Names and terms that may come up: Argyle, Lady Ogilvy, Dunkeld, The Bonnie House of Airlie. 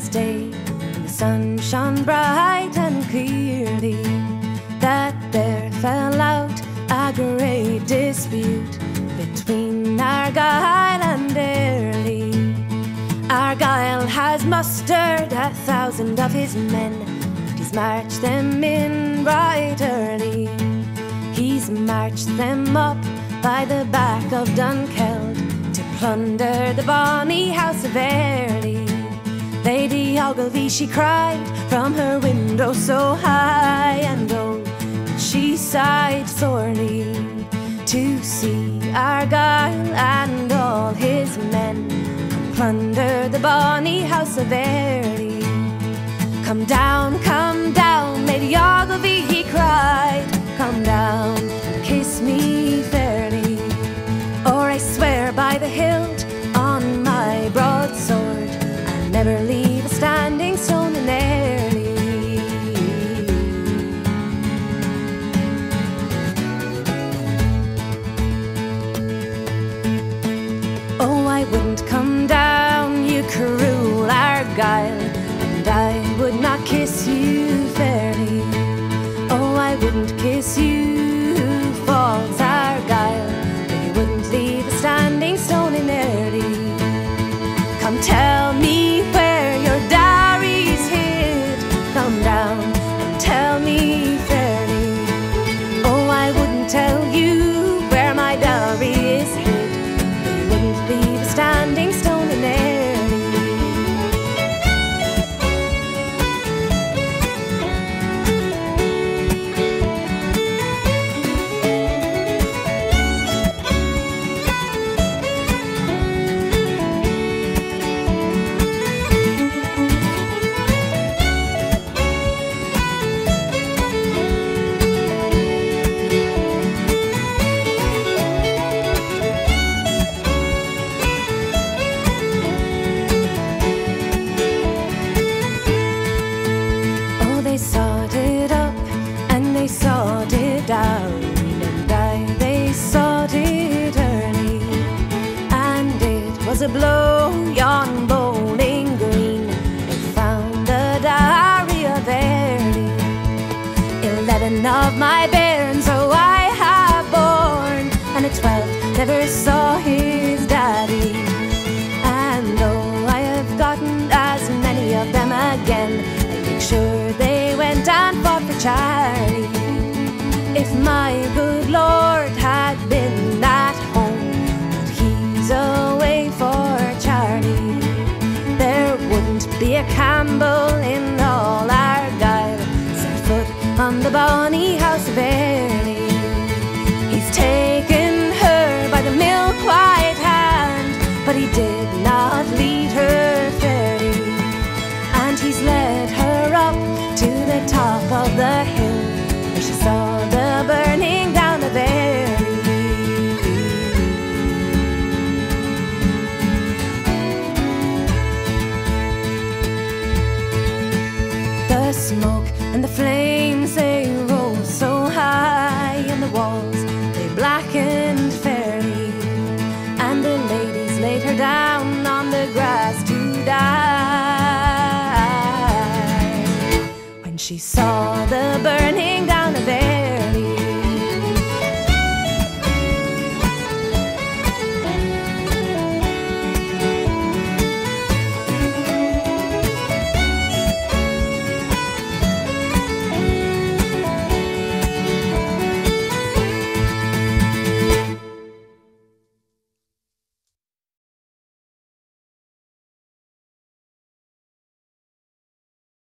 glorious day, and the sun shone bright and clearly, that there fell out a great dispute between Argyle and Airlie. Argyle has mustered 1,000 of his men, and he's marched them in right early. He's marched them up by the back of Dunkeld to plunder the bonnie house of Airlie. Lady Ogilvy, she cried from her window so high and low, and she sighed sorely to see Argyle and all his men plunder the bonnie house of Airlie. Come down, Lady Ogilvy, he cried, come down, kiss me fairly, or I swear by the hilt on my broadsword, I'll never leave a standing stone in Airlie. Oh, I wouldn't come down, you cruel Argyle, and I would not kiss you fairly. Oh, I wouldn't kiss you, false Argyle, but you wouldn't leave a standing stone in Airlie. Come tell me where your diary's hid, come down and tell me fairly. Oh, I wouldn't tell you where my diary is hid, but you wouldn't leave a standing stone. A blow yon bowling green, they found the diary of Airlie. 11 of my bairns, oh, I have borne, and a 12th never saw his daddy. And though I have gotten as many of them again, I make sure they went and fought for charity. If my good Lord had been at home, but he's away for charity, there wouldn't be a Campbell in all Argyle set foot on the bonnie house of Airlie. He's taken her by the milk-white hand, but he did not lead her fairly, and he's led her up to the top of the hill, where she saw the burning down of Airlie. The smoke and the flames, they rose so high, and the walls, they blackened fairly, and the ladies laid her down on the grass to die. When she saw the burning